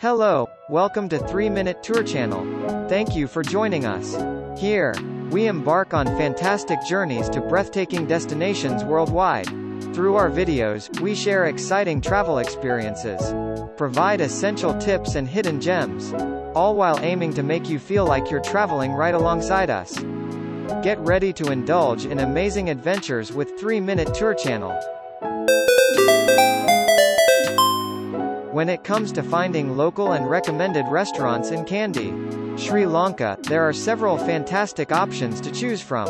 Hello, welcome to 3 Minute Tour Channel. Thank you for joining us. Here, we embark on fantastic journeys to breathtaking destinations worldwide. Through our videos, we share exciting travel experiences, provide essential tips and hidden gems, all while aiming to make you feel like you're traveling right alongside us. Get ready to indulge in amazing adventures with 3 Minute Tour Channel. When it comes to finding local and recommended restaurants in Kandy, Sri Lanka, there are several fantastic options to choose from.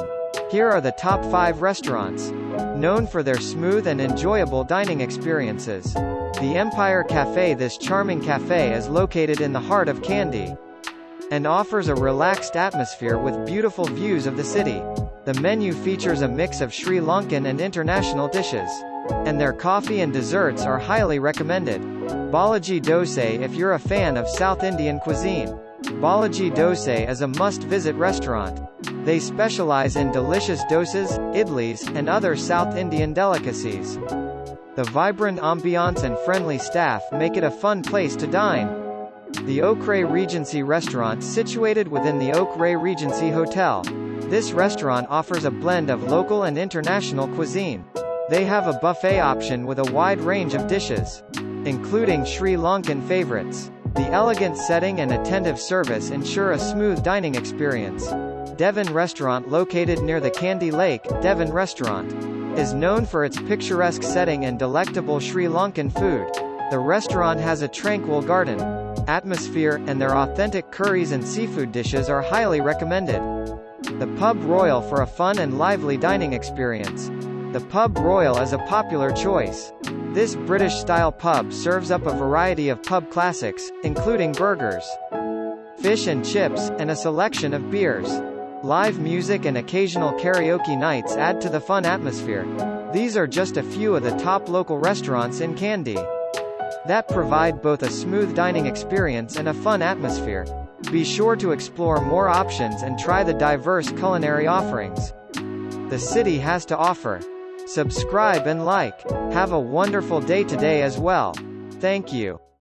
Here are the top 5 restaurants. Known for their smooth and enjoyable dining experiences. The Empire Cafe. This charming cafe is located in the heart of Kandy and offers a relaxed atmosphere with beautiful views of the city. The menu features a mix of Sri Lankan and international dishes, and their coffee and desserts are highly recommended. Balaji Dosai. If you're a fan of South Indian cuisine, Balaji Dosai is a must-visit restaurant. They specialize in delicious dosas, idlis, and other South Indian delicacies. The vibrant ambiance and friendly staff make it a fun place to dine. The Oak Ray Regency Restaurant. Situated within the Oak Ray Regency Hotel, this restaurant offers a blend of local and international cuisine. They have a buffet option with a wide range of dishes, including Sri Lankan favorites. The elegant setting and attentive service ensure a smooth dining experience. Devon Restaurant. Located near the Kandy Lake, Devon Restaurant is known for its picturesque setting and delectable Sri Lankan food. The restaurant has a tranquil garden atmosphere, and their authentic curries and seafood dishes are highly recommended. The Pub Royal. For a fun and lively dining experience, the Pub Royal is a popular choice. This British-style pub serves up a variety of pub classics, including burgers, fish and chips, and a selection of beers. Live music and occasional karaoke nights add to the fun atmosphere. These are just a few of the top local restaurants in Kandy that provide both a smooth dining experience and a fun atmosphere. Be sure to explore more options and try the diverse culinary offerings the city has to offer. Subscribe and like. Have a wonderful day today as well. Thank you.